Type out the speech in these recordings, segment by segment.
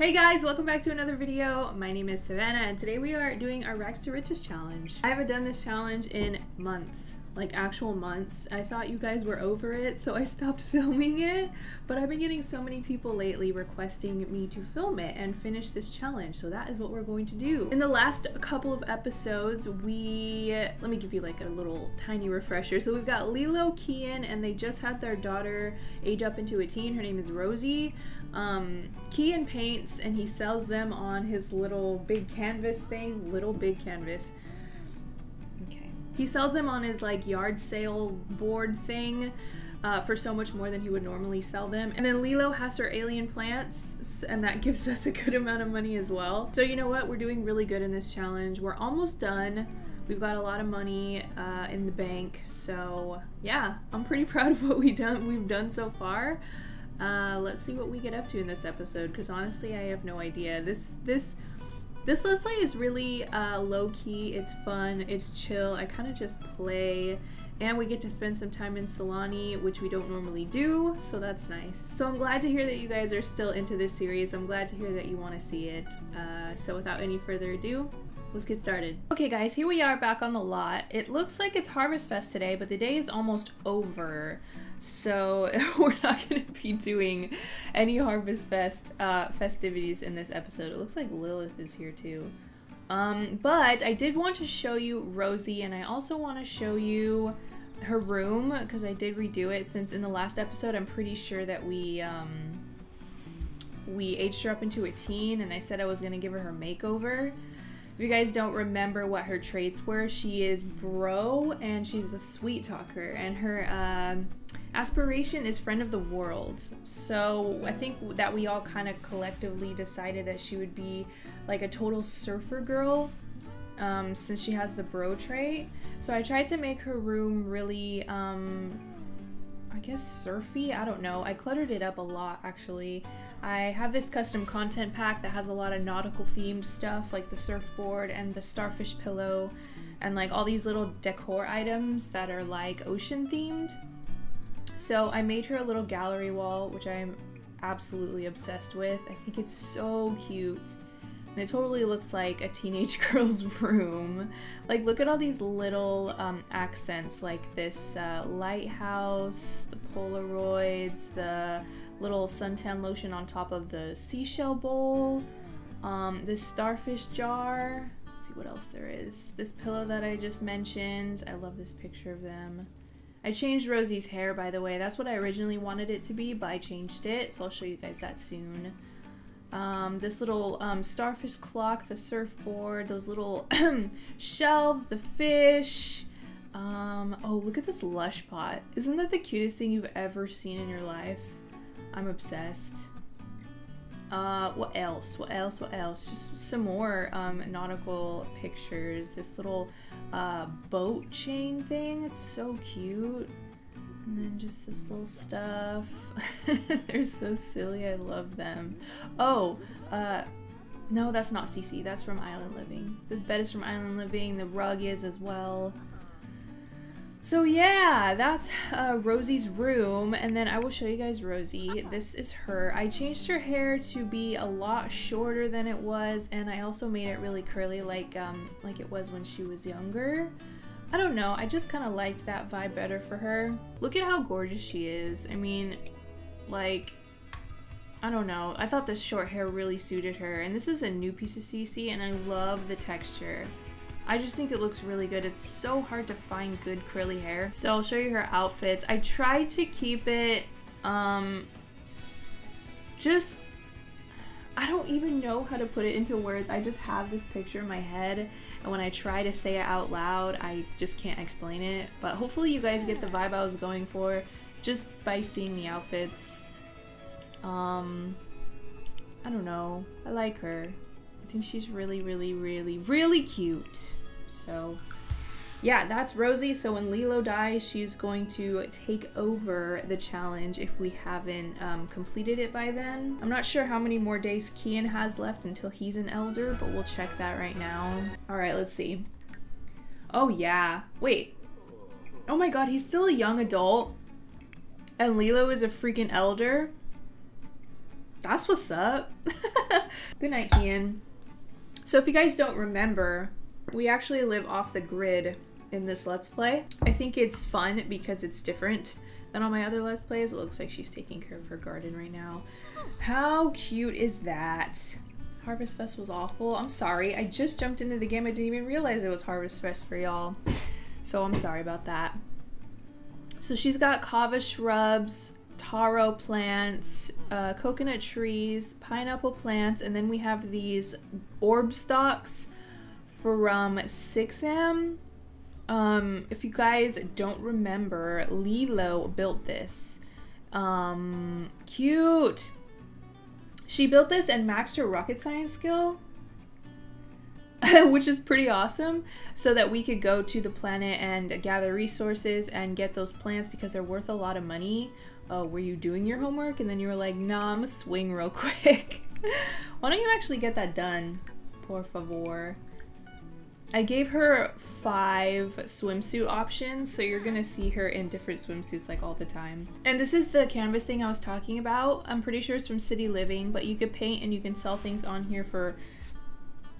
Hey guys, welcome back to another video. My name is Savannah and today we are doing our Rags to Riches challenge. I haven't done this challenge in months, like actual months. I thought you guys were over it, so I stopped filming it, but I've been getting so many people lately requesting me to film it and finish this challenge, so that is what we're going to do. In the last couple of episodes, let me give you like a little tiny refresher. So we've got Lilo Kean, and they just had their daughter age up into a teen. Her name is Rosie. Kian paints and he sells them on his little big canvas thing. Little big canvas. Okay. He sells them on his like yard sale board thing for so much more than he would normally sell them. And then Lilo has her alien plants and that gives us a good amount of money as well. So you know what? We're doing really good in this challenge. We're almost done. We've got a lot of money in the bank. So yeah, I'm pretty proud of what we've done so far. Let's see what we get up to in this episode, because honestly I have no idea. This Let's Play is really low-key, it's fun, it's chill, I kind of just play, and we get to spend some time in Solani, which we don't normally do, so that's nice. So I'm glad to hear that you guys are still into this series, I'm glad to hear that you want to see it, so without any further ado, let's get started. Okay guys, here we are back on the lot. It looks like it's Harvest Fest today, but the day is almost over. So we're not going to be doing any Harvest Fest festivities in this episode. It looks like Lilith is here too. But I did want to show you Rosie, and I also want to show you her room because I did redo it, since in the last episode I'm pretty sure that we aged her up into a teen and I said I was going to give her her makeover. If you guys don't remember what her traits were, she is bro and she's a sweet talker, and her aspiration is friend of the world. So I think that we all kind of collectively decided that she would be like a total surfer girl since she has the bro trait. So I tried to make her room really, I guess surfy? I don't know. I cluttered it up a lot actually. I have this custom content pack that has a lot of nautical themed stuff like the surfboard and the starfish pillow and like all these little decor items that are like ocean themed. So I made her a little gallery wall, which I'm absolutely obsessed with. I think it's so cute and it totally looks like a teenage girl's room. Like look at all these little accents, like this lighthouse, the Polaroids, the little suntan lotion on top of the seashell bowl, this starfish jar. Let's see what else there is. This pillow that I just mentioned. I love this picture of them. I changed Rosie's hair, by the way. That's what I originally wanted it to be, but I changed it, so I'll show you guys that soon. This little starfish clock, the surfboard, those little shelves, the fish. Oh, look at this lush pot. Isn't that the cutest thing you've ever seen in your life? I'm obsessed. What else? What else? What else? Just some more nautical pictures. This little boat chain thing. It's so cute. And then just this little stuff. They're so silly. I love them. Oh, no, that's not CC. That's from Island Living. This bed is from Island Living. The rug is as well. So yeah, that's Rosie's room, and then I will show you guys Rosie. This is her. I changed her hair to be a lot shorter than it was, and I also made it really curly like it was when she was younger. I don't know, I just kind of liked that vibe better for her. Look at how gorgeous she is. I mean, like, I don't know. I thought this short hair really suited her, and this is a new piece of CC, and I love the texture. I just think it looks really good. It's so hard to find good curly hair. So I'll show you her outfits. I tried to keep it, just, I don't even know how to put it into words. I just have this picture in my head, and when I try to say it out loud, I just can't explain it. But hopefully you guys get the vibe I was going for just by seeing the outfits. I don't know. I like her. I think she's really, really, really, really cute. So yeah, that's Rosie. So when Lilo dies, she's going to take over the challenge if we haven't completed it by then. I'm not sure how many more days Kian has left until he's an elder, but we'll check that right now. All right, let's see. Oh yeah, wait. Oh my God, he's still a young adult and Lilo is a freaking elder. that's what's up. Good night, Kian. So if you guys don't remember, we actually live off the grid in this Let's Play. I think it's fun because it's different than all my other Let's Plays. It looks like she's taking care of her garden right now. How cute is that? Harvest Fest was awful. I'm sorry. I just jumped into the game. I didn't even realize it was Harvest Fest for y'all. So I'm sorry about that. So she's got kava shrubs, taro plants, coconut trees, pineapple plants, and then we have these orb stalks from 6M. If you guys don't remember, Lilo built this. Cute! She built this and maxed her rocket science skill, which is pretty awesome, so that we could go to the planet and gather resources and get those plants because they're worth a lot of money. Were you doing your homework? And then you were like, nah, I'm gonna swing real quick. Why don't you actually get that done? Por favor. I gave her 5 swimsuit options, so you're gonna see her in different swimsuits like all the time. And this is the canvas thing I was talking about. I'm pretty sure it's from City Living, but you could paint and you can sell things on here for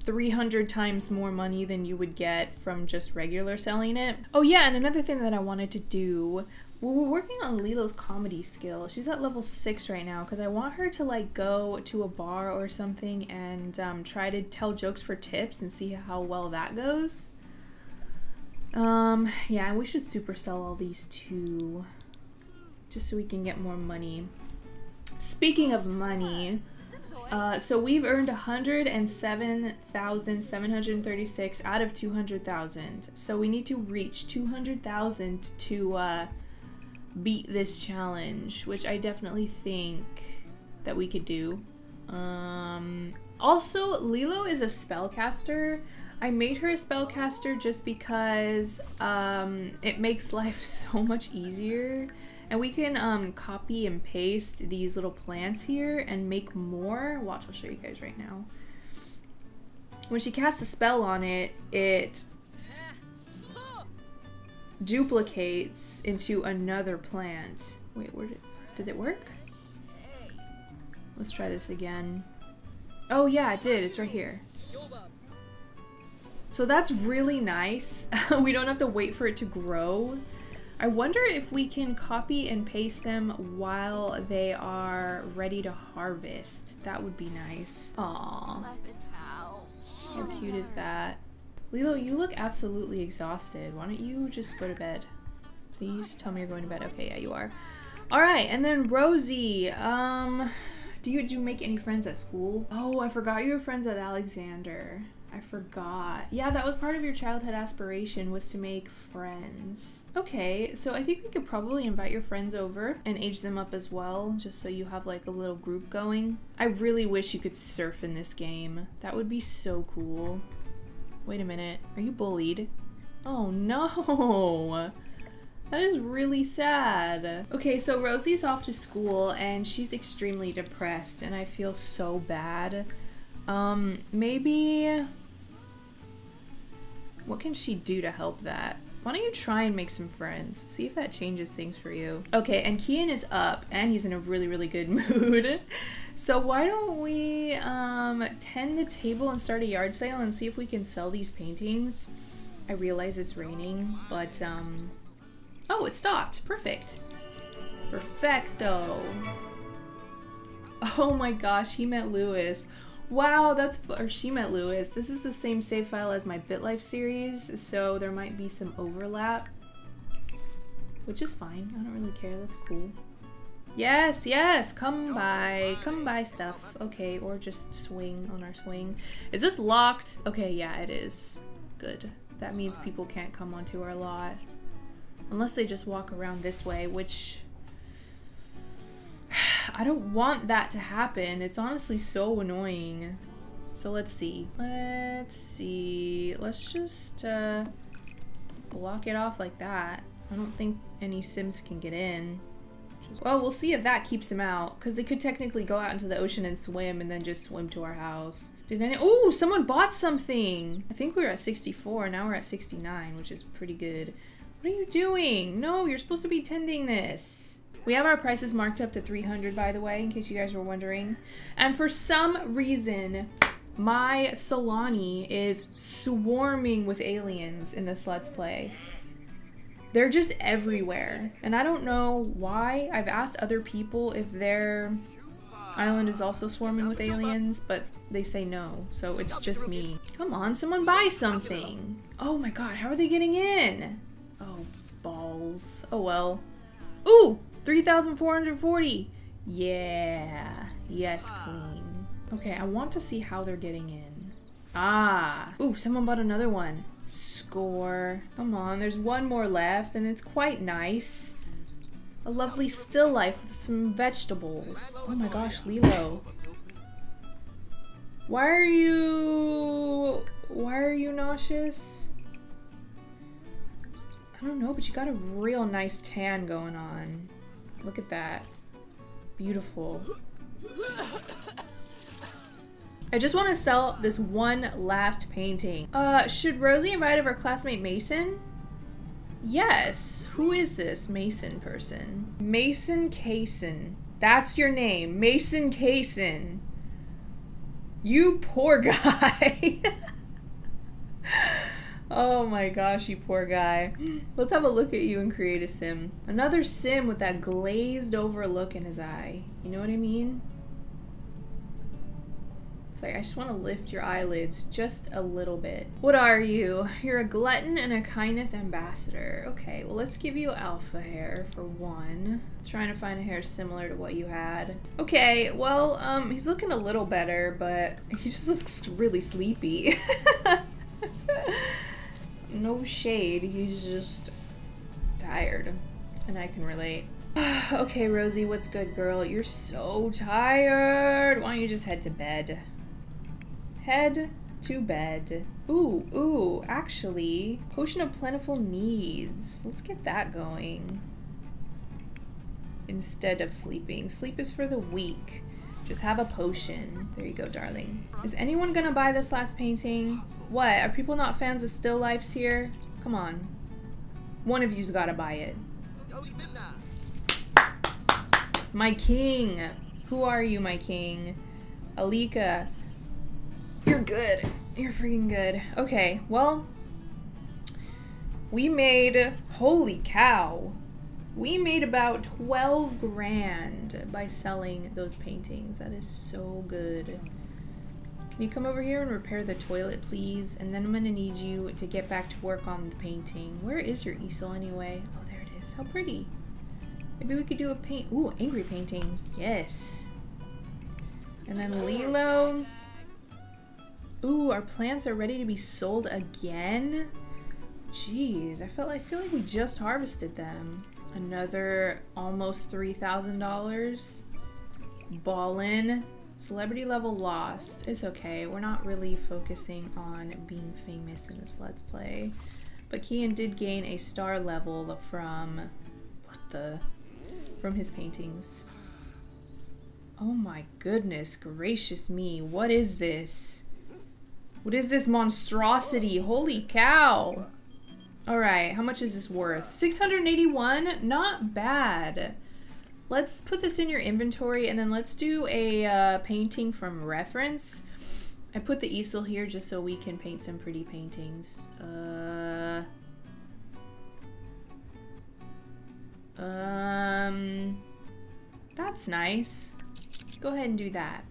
300 times more money than you would get from just regular selling it. Oh yeah, and another thing that I wanted to do, we're working on Lilo's comedy skill. She's at level 6 right now because I want her to like go to a bar or something and try to tell jokes for tips and see how well that goes. Yeah, and we should supersell all these too, just so we can get more money. Speaking of money, so we've earned 107,736 out of 200,000. So we need to reach 200,000 to beat this challenge, which I definitely think that we could do. Also, Lilo is a spellcaster. I made her a spellcaster just because it makes life so much easier. And we can copy and paste these little plants here and make more. Watch, I'll show you guys right now. When she casts a spell on it, it duplicates into another plant. Wait, where did it work? Let's try this again. Oh yeah, it did. It's right here. So that's really nice. We don't have to wait for it to grow. I wonder if we can copy and paste them while they are ready to harvest. That would be nice. Aww. How cute is that? Lilo, you look absolutely exhausted. Why don't you just go to bed? Please tell me you're going to bed. Okay, yeah, you are. Alright, and then Rosie. Do you make any friends at school? Oh, I forgot you were friends with Alexander. I forgot. Yeah, that was part of your childhood aspiration, was to make friends. Okay, so I think we could probably invite your friends over and age them up as well, just so you have like a little group going. I really wish you could surf in this game. That would be so cool. Wait a minute, are you bullied? Oh no! That is really sad. Okay, so Rosie's off to school and she's extremely depressed and I feel so bad. Maybe... what can she do to help that? Why don't you try and make some friends? See if that changes things for you. Okay, and Kian is up, and he's in a really, really good mood. So why don't we, tend the table and start a yard sale and see if we can sell these paintings? I realize it's raining, but, oh, it stopped. Perfect. Perfecto. Oh my gosh, he met Lewis. Wow, or she met Lewis. This is the same save file as my BitLife series, so there might be some overlap, which is fine. I don't really care, that's cool. Yes, yes, come by stuff. Okay, or just swing on our swing. Is this locked? Okay, yeah, it is. Good. That means people can't come onto our lot. Unless they just walk around this way, which... I don't want that to happen. It's honestly so annoying. So let's see. Let's just block it off like that. I don't think any Sims can get in. Well, we'll see if that keeps them out, because they could technically go out into the ocean and swim and then just swim to our house. Did any- ooh, someone bought something! I think we were at 64, now we're at 69, which is pretty good. What are you doing? No, you're supposed to be tending this. We have our prices marked up to $300, by the way, in case you guys were wondering. And for some reason, my Solani is swarming with aliens in this Let's Play. They're just everywhere. And I don't know why. I've asked other people if their island is also swarming with aliens, but they say no, so it's just me. Come on, someone buy something! Oh my god, how are they getting in? Oh, balls. Oh well. Ooh! 3,440! Yeah. Yes, queen. Okay, I want to see how they're getting in. Ah! Ooh, someone bought another one. Score. Come on, there's one more left, and it's quite nice. A lovely still life with some vegetables. Oh my gosh, Lilo. Why are you nauseous? I don't know, but you got a real nice tan going on. Look at that. Beautiful. I just want to sell this one last painting. Should Rosie invite over classmate Mason? Yes. Who is this Mason person? Mason Cason. That's your name. Mason Cason. You poor guy. Oh my gosh, you poor guy. Let's have a look at you and create a sim. Another sim with that glazed over look in his eye. You know what I mean? It's like, I just want to lift your eyelids just a little bit. What are you? You're a glutton and a kindness ambassador. Okay, well let's give you alpha hair for one. Trying to find a hair similar to what you had. Okay, well, he's looking a little better, but he just looks really sleepy. No shade, he's just tired, and I can relate. Okay, Rosie, what's good, girl? You're so tired. Why don't you just head to bed? Head to bed. Ooh, ooh, actually, Potion of Plentiful Needs. Let's get that going. Instead of sleeping. Sleep is for the weak. Just have a potion. There you go, darling. Is anyone gonna buy this last painting? What, are people not fans of still lifes here? Come on. One of you's gotta buy it. My king. Who are you, my king? Alika. You're good. You're freaking good. Okay, well, we made, holy cow, we made about 12 grand by selling those paintings. That is so good. Can you come over here and repair the toilet, please? And then I'm gonna need you to get back to work on the painting. Where is your easel anyway? Oh, there it is. How pretty. Maybe we could do a paint. Ooh, angry painting. Yes. And then Lilo. Ooh, our plants are ready to be sold again. Jeez, I feel like we just harvested them. Another almost $3,000. Ballin. Celebrity level lost. It's okay. We're not really focusing on being famous in this Let's Play. But Kian did gain a star level from his paintings. Oh my goodness gracious me, what is this? What is this monstrosity? Holy cow! Alright, how much is this worth? 681? Not bad. Let's put this in your inventory and then let's do a painting from reference. I put the easel here just so we can paint some pretty paintings. That's nice. Go ahead and do that.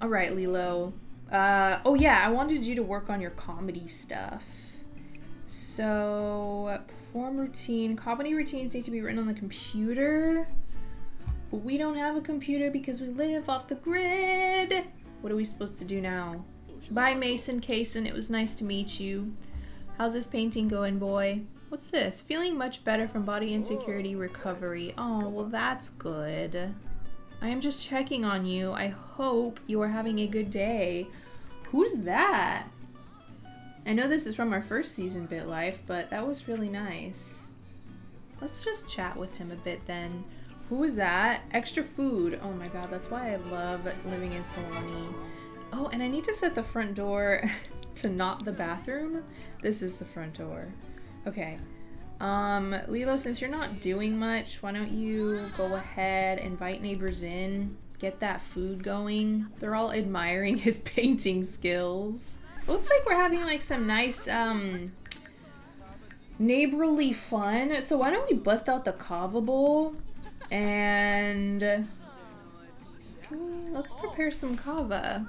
All right, Lilo. Oh yeah, I wanted you to work on your comedy stuff. So, perform routine. Comedy routines need to be written on the computer. But we don't have a computer because we live off the grid. What are we supposed to do now? Bye, Mason Cason. It was nice to meet you. How's this painting going, boy? What's this? Feeling much better from body insecurity recovery. Oh, well that's good. I am just checking on you. I hope you are having a good day. Who's that? I know this is from our first season, Bit Life, but that was really nice. Let's just chat with him a bit then. Who is that? Extra food. Oh my god, that's why I love living in Solani. Oh, and I need to set the front door to not the bathroom. This is the front door. Okay, Lilo, since you're not doing much, why don't you go ahead, invite neighbors in, get that food going. They're all admiring his painting skills. Looks like we're having like some nice neighborly fun. So why don't we bust out the kava bowl and let's prepare some kava.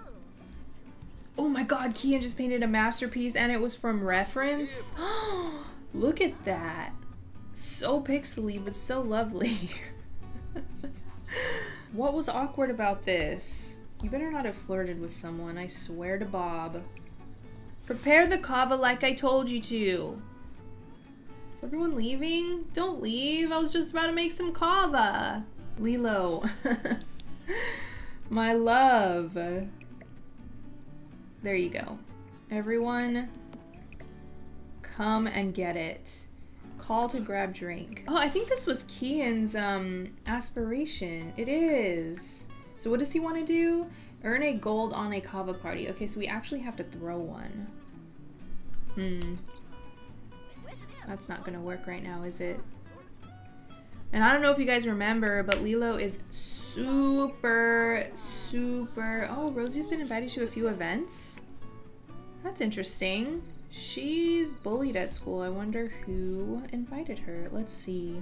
Oh my god, Kian just painted a masterpiece and it was from reference. Look at that. So pixely, but so lovely. What was awkward about this? You better not have flirted with someone, I swear to Bob. Prepare the kava like I told you to. Is everyone leaving? Don't leave, I was just about to make some kava. Lilo. My love. There you go. Everyone, come and get it. Call to grab drink. Oh, I think this was Kian's aspiration. It is. So what does he want to do? Earn a gold on a kava party. Okay, so we actually have to throw one. That's not gonna work right now, is it? And I don't know if you guys remember, but Lilo is super... Oh, Rosie's been invited to a few events. That's interesting. She's bullied at school. I wonder who invited her. Let's see.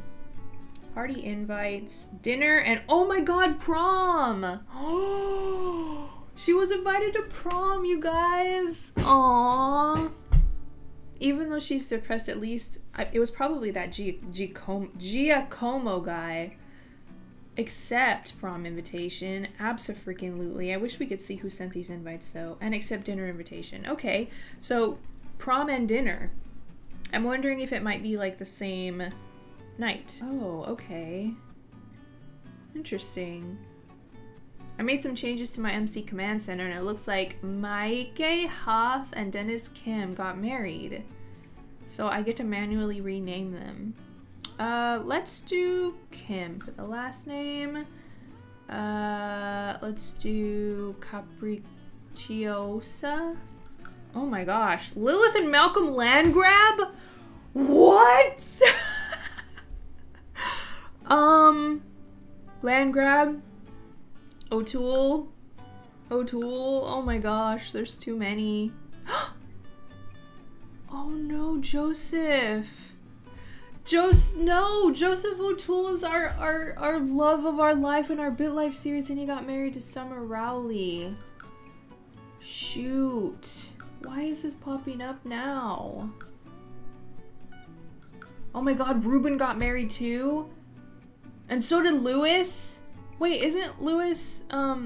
Party invites, dinner, and oh my god, prom! Oh, she was invited to prom, you guys! Aww. Even though she's suppressed, at least it was probably that Giacomo guy. Accept prom invitation, abso-freaking-lutely. I wish we could see who sent these invites though. And accept dinner invitation. Okay, so prom and dinner. I'm wondering if it might be like the same night. Oh, okay. Interesting. I made some changes to my MC Command Center and it looks like Maike Haas and Dennis Kim got married. So I get to manually rename them. Let's do Kim for the last name. Let's do Capricciosa. Oh my gosh, Lilith and Malcolm Landgrab? What? Landgrab, O'Toole, oh my gosh, there's too many. Oh no, Joseph O'Toole is our love of our life in our BitLife series and he got married to Summer Rowley. Shoot. Why is this popping up now? Oh my god, Ruben got married too? And so did Lewis? Wait, isn't Lewis, a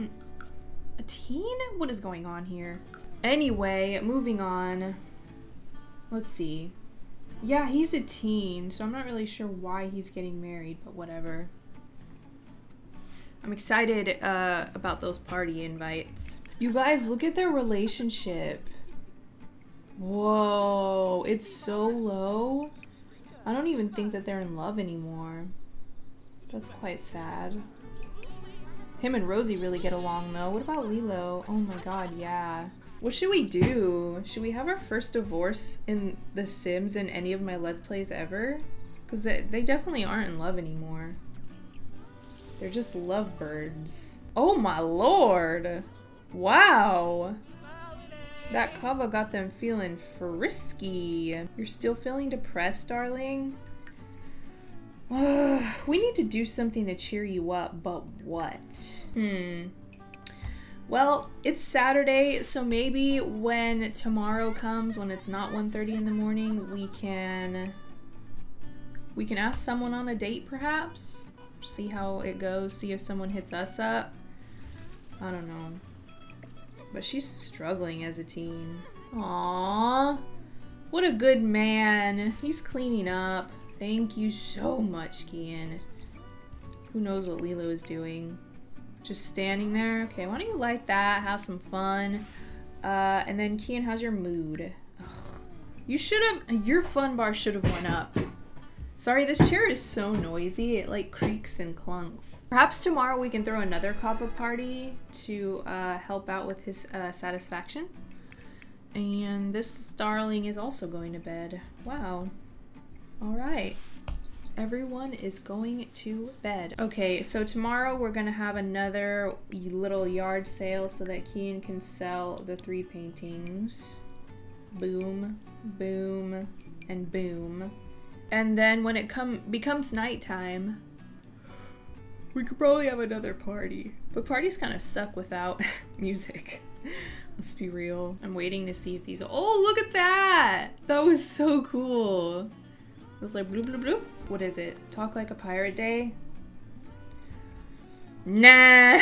teen? What is going on here? Anyway, moving on. Let's see. Yeah, he's a teen, so I'm not really sure why he's getting married, but whatever. I'm excited, about those party invites. You guys, look at their relationship. Whoa, it's so low. I don't even think that they're in love anymore. That's quite sad. Him and Rosie really get along though. What about Lilo? Oh my god, yeah. What should we do? Should we have our first divorce in The Sims in any of my Let's Plays ever? Because they definitely aren't in love anymore. They're just lovebirds. Oh my lord! Wow! That kava got them feeling frisky. You're still feeling depressed, darling? We need to do something to cheer you up, but what? Well, it's Saturday, so maybe when tomorrow comes, when it's not 1:30 in the morning, we can ask someone on a date, perhaps? See how it goes, see if someone hits us up. I don't know. But she's struggling as a teen. Aww. What a good man. He's cleaning up. Thank you so much, Kian. Who knows what Lilo is doing? Just standing there. Okay, why don't you like that? Have some fun. And then Kian, how's your mood? Ugh. You should have. Your fun bar should have went up. Sorry, this chair is so noisy. It like creaks and clunks. Perhaps tomorrow we can throw another kava party to help out with his satisfaction. And this darling is also going to bed. Wow. All right. Everyone is going to bed. Okay, so tomorrow we're gonna have another little yard sale so that Kian can sell the 3 paintings. Boom, boom, and boom. And then when it becomes nighttime, we could probably have another party. But parties kind of suck without music. Let's be real. I'm waiting to see if these- Oh, look at that! That was so cool. It was like bloop bloop bloop. What is it? Talk Like a Pirate Day? Nah!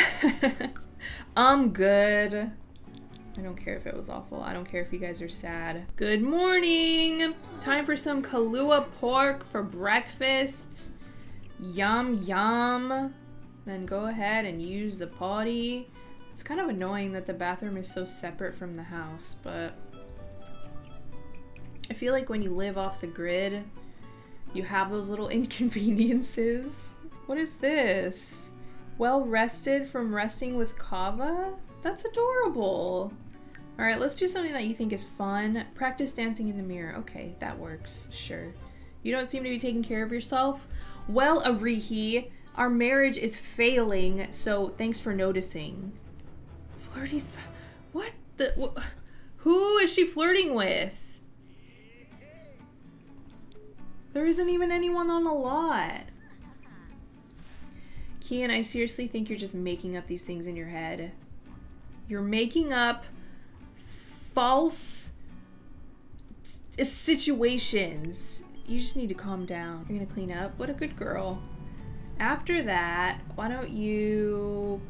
I'm good. I don't care if it was awful. I don't care if you guys are sad. Good morning! Time for some Kahlua pork for breakfast. Yum yum. Then go ahead and use the potty. It's kind of annoying that the bathroom is so separate from the house, but I feel like when you live off the grid, you have those little inconveniences. What is this? Well rested from resting with kava? That's adorable. All right, let's do something that you think is fun. Practice dancing in the mirror. Okay, that works, sure. You don't seem to be taking care of yourself? Well, Arihi, our marriage is failing, so thanks for noticing. Flirty what the, who is she flirting with? There isn't even anyone on the lot. Kian, I seriously think you're just making up these things in your head. You're making up false situations. You just need to calm down. You're gonna clean up. What a good girl. After that, why don't you...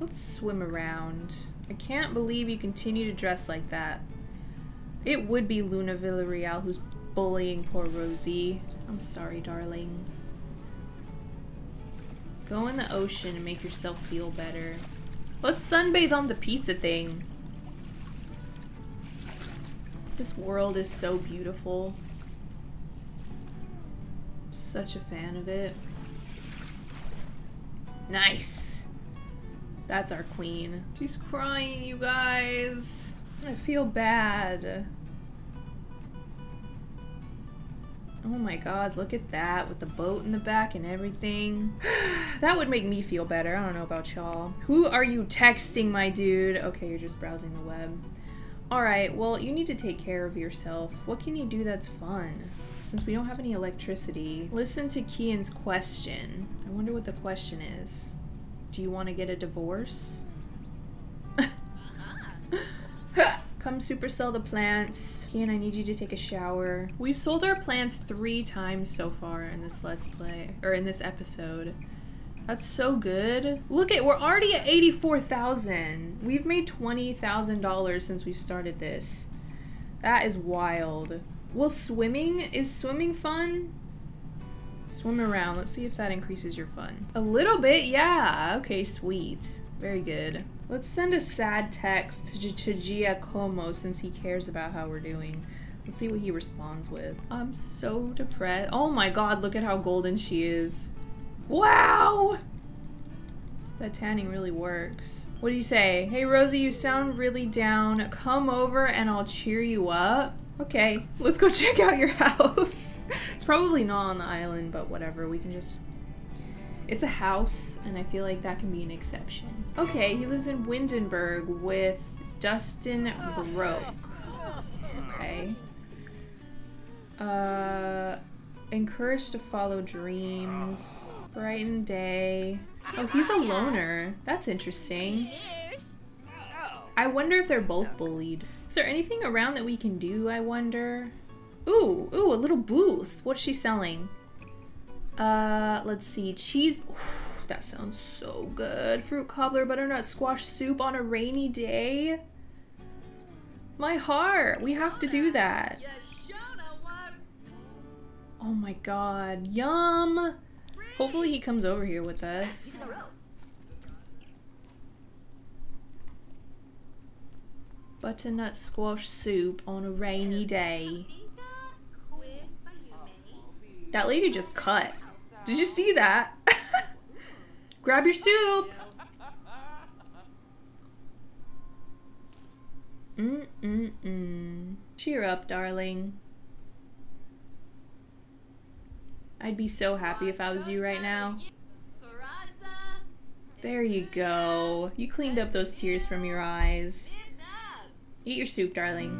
Let's swim around. I can't believe you continue to dress like that. It would be Luna Villarreal who's bullying poor Rosie. I'm sorry, darling. Go in the ocean and make yourself feel better. Let's sunbathe on the pizza thing. This world is so beautiful. I'm such a fan of it. Nice. That's our queen. She's crying, you guys. I feel bad. Oh my god, look at that, with the boat in the back and everything. That would make me feel better. I don't know about y'all. Who are you texting, my dude? Okay, you're just browsing the web. Alright, well, you need to take care of yourself. What can you do that's fun? Since we don't have any electricity, listen to Kian's question. I wonder what the question is. Do you want to get a divorce? Come supersell the plants. Kian, I need you to take a shower. We've sold our plants 3 times so far in this Let's Play, or in this episode. That's so good. Look at, we're already at 84,000. We've made $20,000 since we've started this. That is wild. Well, swimming, is swimming fun? Swim around, let's see if that increases your fun. A little bit, yeah. Okay, sweet, very good. Let's send a sad text to Giacomo since he cares about how we're doing. Let's see what he responds with. I'm so depressed. Oh my god, look at how golden she is. Wow! That tanning really works. What do you say? Hey Rosie, you sound really down. Come over and I'll cheer you up. Okay, let's go check out your house. It's probably not on the island, but whatever, we can just... It's a house, and I feel like that can be an exception. Okay, he lives in Windenburg with Dustin Broke. Okay. Encouraged to follow dreams. Brighten day. Oh, he's a loner. That's interesting. I wonder if they're both bullied. Is there anything around that we can do, I wonder? Ooh, ooh, a little booth. What's she selling? Let's see, cheese. Ooh, that sounds so good. Fruit cobbler, butternut squash soup on a rainy day. My heart, we have to do that. Oh my god, yum. Hopefully he comes over here with us. Butternut squash soup on a rainy day. That lady just cut. Did you see that? Grab your soup! Cheer up, darling. I'd be so happy if I was you right now. There you go. You cleaned up those tears from your eyes. Eat your soup, darling.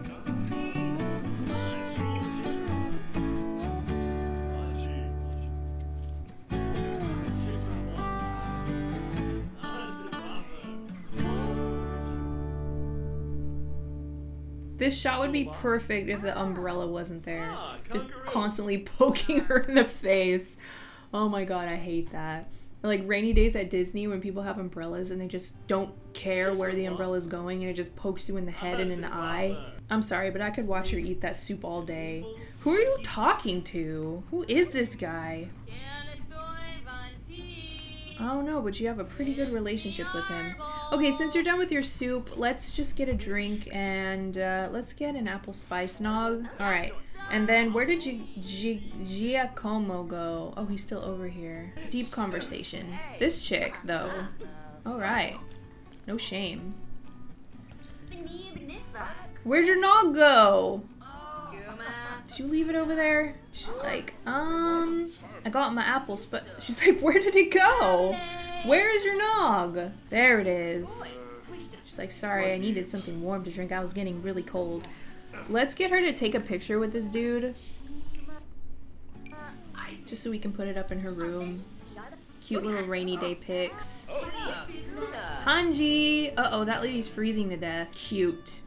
This shot would be perfect if the umbrella wasn't there. Just constantly poking her in the face. Oh my god, I hate that. Like rainy days at Disney when people have umbrellas and they just don't care where the umbrella is going and it just pokes you in the head and in the eye. I'm sorry, but I could watch her eat that soup all day. Who are you talking to? Who is this guy? Oh no, but you have a pretty good relationship with him. Okay, since you're done with your soup, let's just get a drink and let's get an apple spice nog. Alright, and then where did Giacomo go? Oh, he's still over here. Deep conversation. This chick, though. Alright. No shame. Where'd your nog go? Did you leave it over there? She's like, I got my apples, but she's like, where did it go? Where is your nog? There it is. She's like, sorry, I needed something warm to drink. I was getting really cold. Let's get her to take a picture with this dude. Just so we can put it up in her room. Cute little rainy day pics. Hanji! Uh-oh, that lady's freezing to death. Cute.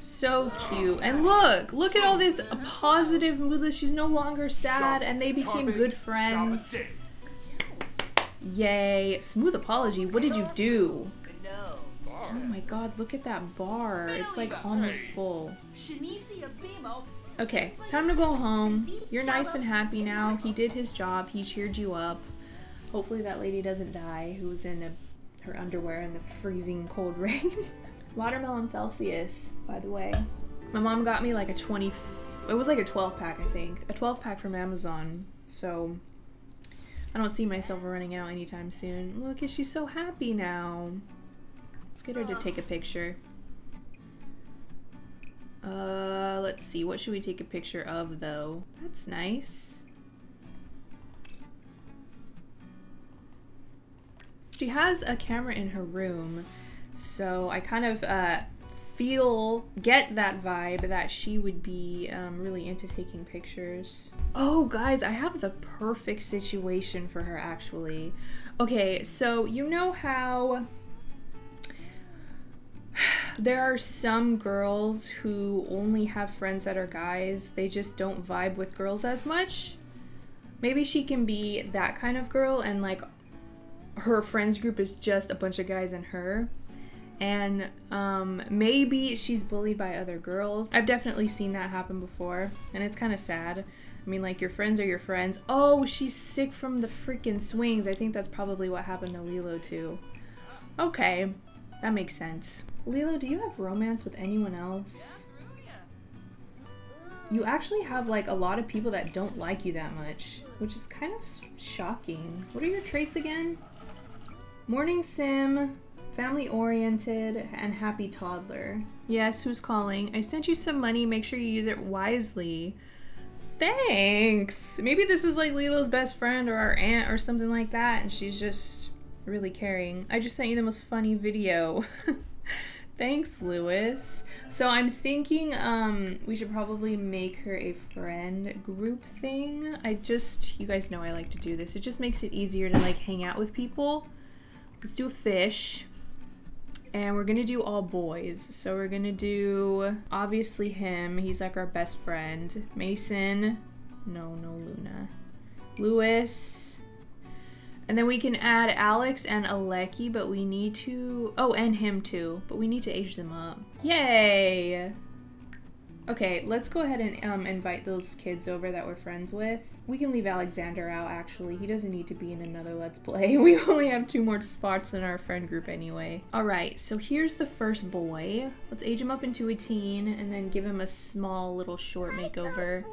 So cute. And look! Look at all this positive mood. She's no longer sad and they became good friends. Yay. Smooth apology. What did you do? Oh my god, look at that bar. It's like almost full. Okay, time to go home. You're nice and happy now. He did his job. He cheered you up. Hopefully that lady doesn't die who was in her underwear in the freezing cold rain. Watermelon Celsius, by the way. My mom got me like a 20, it was like a 12 pack, I think. A 12 pack from Amazon, so I don't see myself running out anytime soon. Look, she's so happy now. Let's get her to take a picture. Let's see, what should we take a picture of though? That's nice. She has a camera in her room. So I kind of get that vibe that she would be really into taking pictures. Oh guys, I have the perfect situation for her actually. Okay, so you know how there are some girls who only have friends that are guys, they just don't vibe with girls as much? Maybe she can be that kind of girl and like her friends group is just a bunch of guys and her. And maybe she's bullied by other girls. I've definitely seen that happen before and it's kind of sad. I mean, like, your friends are your friends. Oh, she's sick from the freaking swings. I think that's probably what happened to Lilo too. Okay, that makes sense. Lilo, do you have romance with anyone else? You actually have like a lot of people that don't like you that much, which is kind of shocking. What are your traits again? Morning Sim, family-oriented, and happy toddler. Yes, who's calling? I sent you some money, make sure you use it wisely. Thanks! Maybe this is like Lilo's best friend or our aunt or something like that and she's just really caring. I just sent you the most funny video. Thanks, Lewis. So I'm thinking we should probably make her a friend group thing. You guys know I like to do this. It just makes it easier to like hang out with people. Let's do a fish. And we're gonna do all boys. So we're gonna do, obviously him, he's like our best friend. Mason, no Luna. Lewis. And then we can add Alex and Alecky, but we need to, oh, and him too, but we need to age them up. Yay! Okay, let's go ahead and invite those kids over that we're friends with. We can leave Alexander out, actually. He doesn't need to be in another Let's Play. We only have 2 more spots in our friend group anyway. Alright, so here's the first boy. Let's age him up into a teen and then give him a small little short makeover.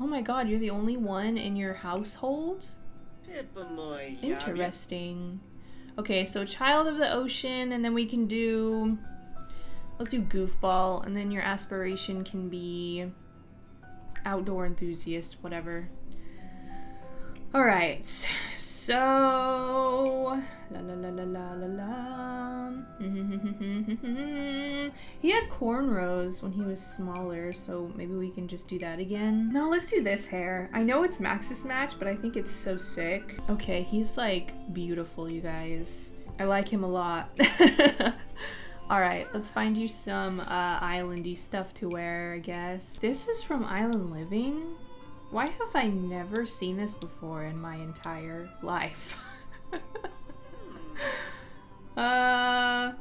Oh my god, you're the only one in your household? Interesting. Okay, so Child of the Ocean, and then we can do... Let's do goofball, and then your aspiration can be outdoor enthusiast, whatever. Alright, so... La, la, la, la, la, la, la. He had cornrows when he was smaller, so maybe we can just do that again. No, let's do this hair. I know it's Max's match, but I think it's so sick. Okay, he's like beautiful, you guys. I like him a lot. Alright, let's find you some islandy stuff to wear, I guess. This is from Island Living? Why have I never seen this before in my entire life? Oh,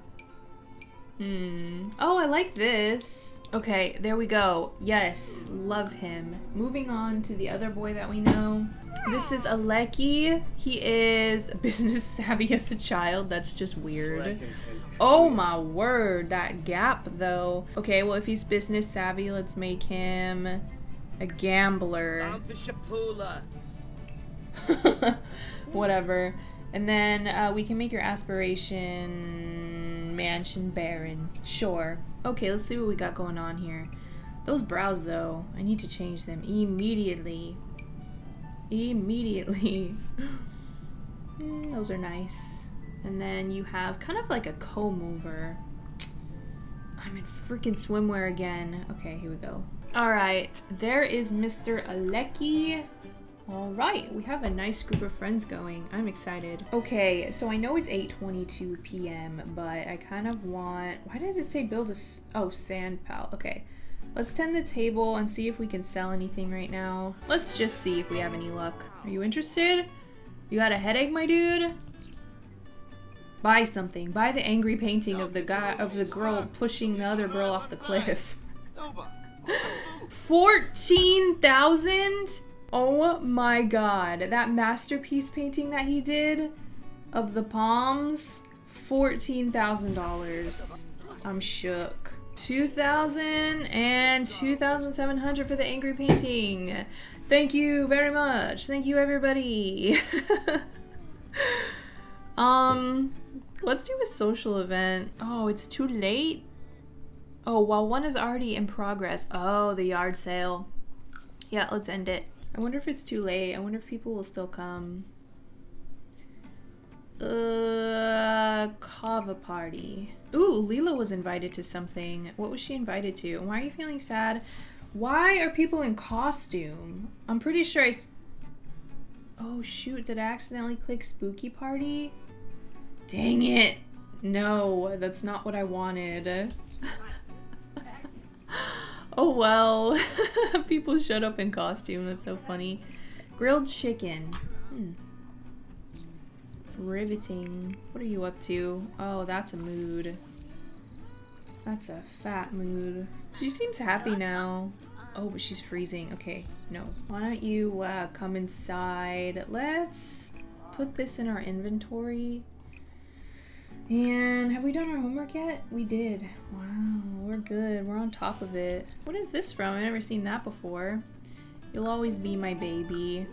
I like this. Okay, there we go. Yes, love him. Moving on to the other boy that we know. This is Alecky. He is business savvy as a child. That's just weird. Oh my word, that gap though. Okay, well if he's business savvy, let's make him a gambler. Whatever. And then we can make your aspiration mansion barren. Sure. Okay, let's see what we got going on here. Those brows though, I need to change them immediately. Those are nice. And then you have kind of like a comb over. I'm in freaking swimwear again. Okay, here we go. Alright, there is Mr. Alecky. Alright, we have a nice group of friends going. I'm excited. Okay, so I know it's 8:22 p.m., but I kind of want... Why did it say build a... Oh, sand pal. Okay, let's tend the table and see if we can sell anything right now. Let's just see if we have any luck. Are you interested? You got a headache, my dude? Buy something. Buy the angry painting of the guy... of the girl pushing the other girl off the cliff. 14,000? Oh my god, that masterpiece painting that he did of the palms, $14,000. I'm shook. 2,000 and 2,700 for the angry painting. Thank you very much. Thank you everybody. Let's do a social event. Oh, it's too late. Oh, well, one is already in progress. Oh, the yard sale. Yeah, let's end it. I wonder if it's too late. I wonder if people will still come. Kava party. Ooh, Lilo was invited to something. What was she invited to? Why are you feeling sad? Why are people in costume? I'm pretty sure I... Oh, shoot. Did I accidentally click spooky party? Dang it. No, that's not what I wanted. Oh well, people showed up in costume, that's so funny. Grilled chicken. Riveting. What are you up to? Oh, that's a mood. That's a fat mood. She seems happy now. Oh, but she's freezing. Okay, no. Why don't you come inside? Let's put this in our inventory. And have we done our homework yet? We did. Wow, we're good. We're on top of it. What is this from? I've never seen that before. You'll always be my baby.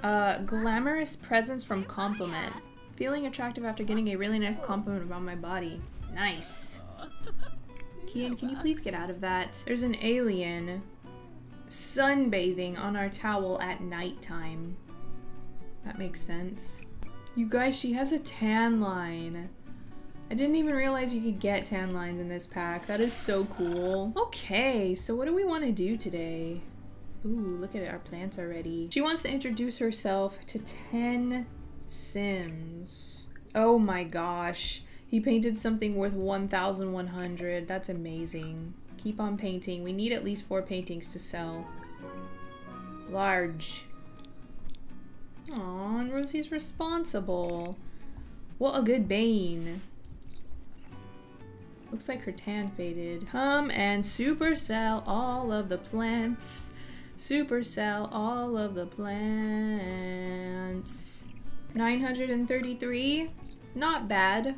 Glamorous presents from compliment. Feeling attractive after getting a really nice compliment about my body. Nice. Kian, can you please get out of that? There's an alien sunbathing on our towel at nighttime. That makes sense. You guys, she has a tan line. I didn't even realize you could get tan lines in this pack. That is so cool. Okay, so what do we want to do today? Ooh, look at it, our plants are ready. She wants to introduce herself to 10 Sims. Oh my gosh. He painted something worth 1,100. That's amazing. Keep on painting. We need at least 4 paintings to sell. Large. Aw, and Rosie's responsible. What a good bane. Looks like her tan faded. Come and supersell all of the plants. Supersell all of the plants. 933? Not bad.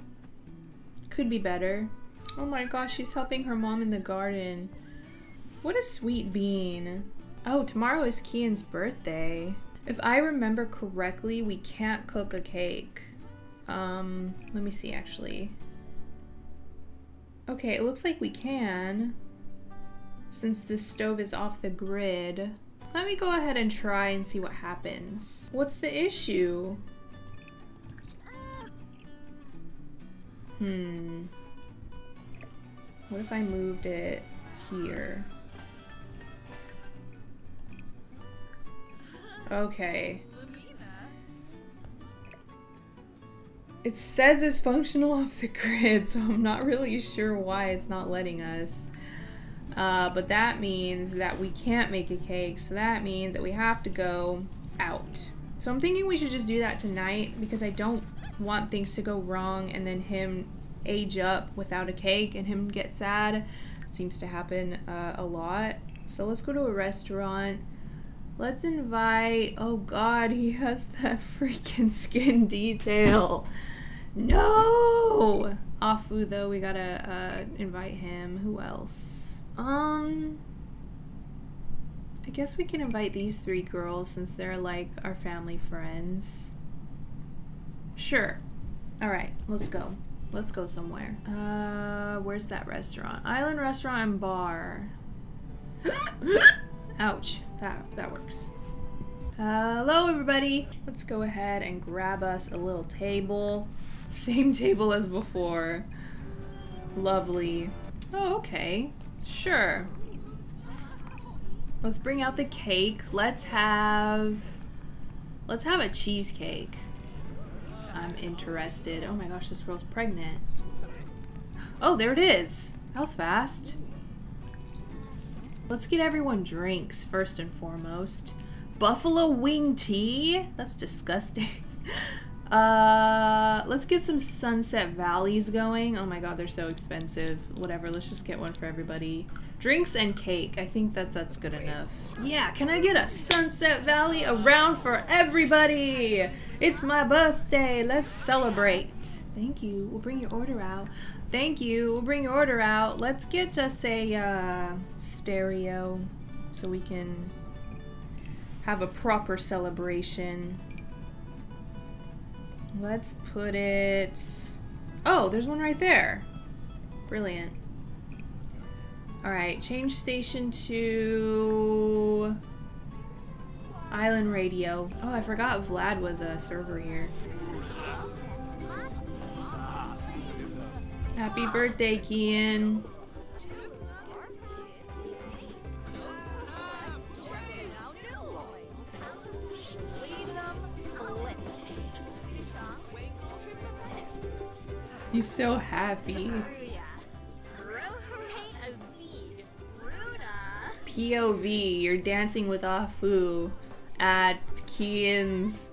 Could be better. Oh my gosh, she's helping her mom in the garden. What a sweet bean. Oh, tomorrow is Kian's birthday. If I remember correctly, we can't cook a cake. Let me see actually. Okay, it looks like we can. since this stove is off the grid. Let me go ahead and try and see what happens. What's the issue? What if I moved it here? Okay. It says it's functional off the grid, so I'm not really sure why it's not letting us. But that means that we can't make a cake, so that means that we have to go out. So I'm thinking we should just do that tonight, because I don't want things to go wrong and then him age up without a cake and him get sad. Seems to happen a lot. So let's go to a restaurant. Let's invite... Oh god, he has that freaking skin detail. No! Afu, though, we gotta invite him. Who else? I guess we can invite these three girls since they're like our family friends. Sure. Alright, let's go. Let's go somewhere. Where's that restaurant? Island Restaurant and Bar. Ouch. That works. Hello, everybody. Let's go ahead and grab us a little table. Same table as before. Lovely. Oh, okay. Sure. Let's bring out the cake. Let's have a cheesecake. I'm interested. Oh my gosh, this girl's pregnant. Oh, there it is. That was fast. Let's get everyone drinks, first and foremost. Buffalo wing tea? That's disgusting. Let's get some Sunset Valleys going. Oh my god, they're so expensive. Whatever, let's just get one for everybody. Drinks and cake. I think that's good enough. Yeah, can I get a Sunset Valley around for everybody? It's my birthday. Let's celebrate. Thank you. We'll bring your order out. Thank you. We'll bring your order out. Let's get us a stereo so we can have a proper celebration. Let's put it... Oh, there's one right there. Brilliant. Alright, change station to... Island Radio. Oh, I forgot Vlad was a server here. Happy birthday, Kian. He's so happy. POV, you're dancing with Afu at Kian's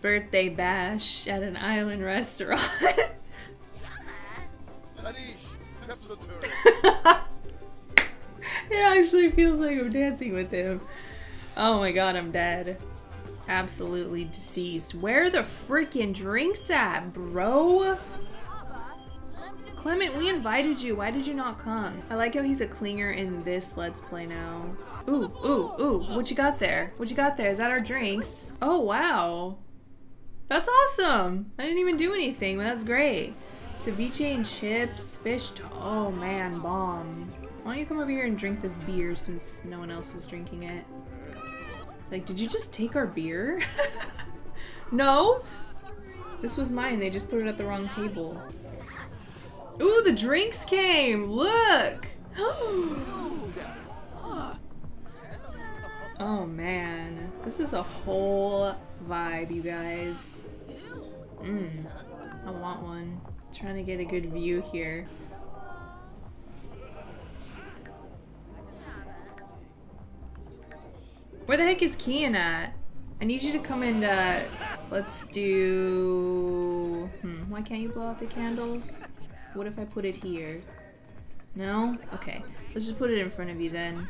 birthday bash at an island restaurant. It actually feels like I'm dancing with him. Oh my god, I'm dead. Absolutely deceased. Where are the freaking drinks at, bro? Clement, we invited you. Why did you not come? I like how he's a clinger in this Let's Play now. Ooh, ooh, ooh. What you got there? What you got there? Is that our drinks? Oh, wow. That's awesome. I didn't even do anything, but that's great. Ceviche and chips, fish. Oh man, bomb. Why don't you come over here and drink this beer since no one else is drinking it? Like, did you just take our beer? No? This was mine. They just put it at the wrong table. Ooh, the drinks came! Look! Oh man. This is a whole vibe, you guys. I want one. Trying to get a good view here. Where the heck is Kian at? I need you to come and, let's do... why can't you blow out the candles? What if I put it here? No? Okay. Let's just put it in front of you then.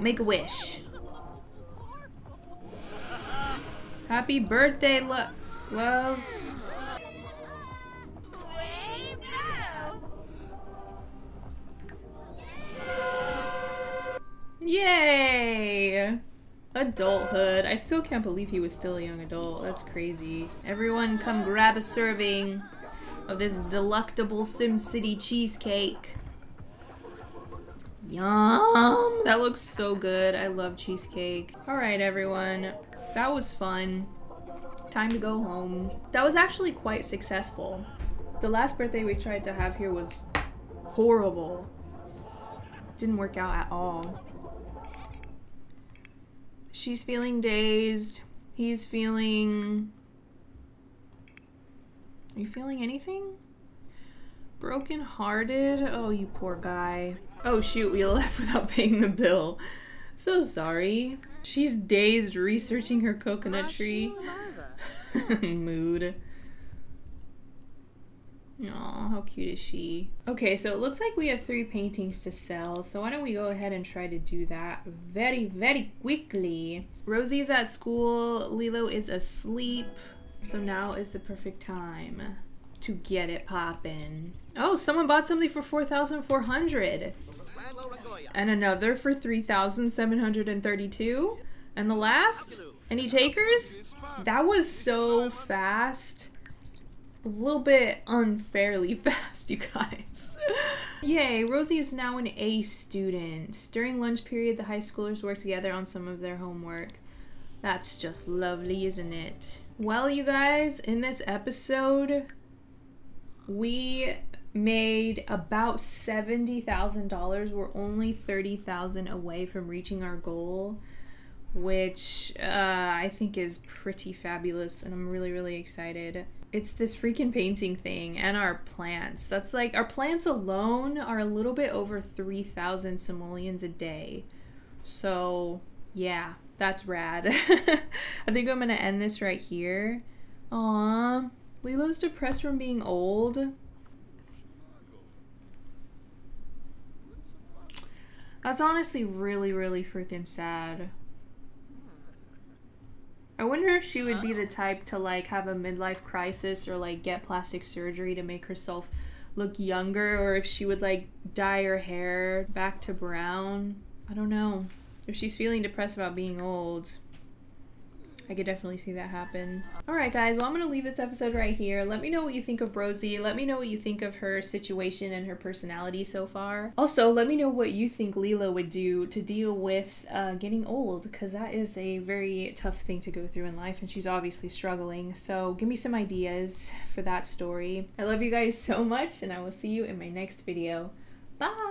Make a wish. Happy birthday, love. Yay! Adulthood. I still can't believe he was still a young adult. That's crazy. Everyone come grab a serving of this delectable SimCity cheesecake. Yum! That looks so good. I love cheesecake. Alright, everyone. That was fun. Time to go home. That was actually quite successful. The last birthday we tried to have here was horrible. Didn't work out at all. She's feeling dazed. He's feeling... Are you feeling anything? Broken-hearted? Oh, you poor guy. Oh shoot, we left without paying the bill. So sorry. She's dazed researching her coconut tree. Mood. Aw, how cute is she? Okay, so it looks like we have 3 paintings to sell, so why don't we go ahead and try to do that very, very quickly. Rosie's at school, Lilo is asleep, so now is the perfect time to get it poppin'. Oh, someone bought something for 4,400. And another for 3,732. And the last? Any takers? That was so fast. A little bit unfairly fast, you guys. Yay, Rosie is now an A student. During lunch period, the high schoolers work together on some of their homework. That's just lovely, isn't it? Well, you guys, in this episode, we made about $70,000. We're only $30,000 away from reaching our goal, which I think is pretty fabulous, and I'm really, really excited. It's this freaking painting thing and our plants. That's like, our plants alone are a little bit over 3,000 simoleons a day. So yeah, that's rad. I think I'm gonna end this right here. Aww. Lilo's depressed from being old. That's honestly really, really freaking sad. I wonder if she would be the type to like have a midlife crisis or like get plastic surgery to make herself look younger, or if she would like dye her hair back to brown. I don't know. If she's feeling depressed about being old, I could definitely see that happen. Alright guys, well I'm gonna leave this episode right here. Let me know what you think of Rosie. Let me know what you think of her situation and her personality so far. Also, let me know what you think Lilo would do to deal with getting old, because that is a very tough thing to go through in life, and she's obviously struggling. So give me some ideas for that story. I love you guys so much, and I will see you in my next video. Bye!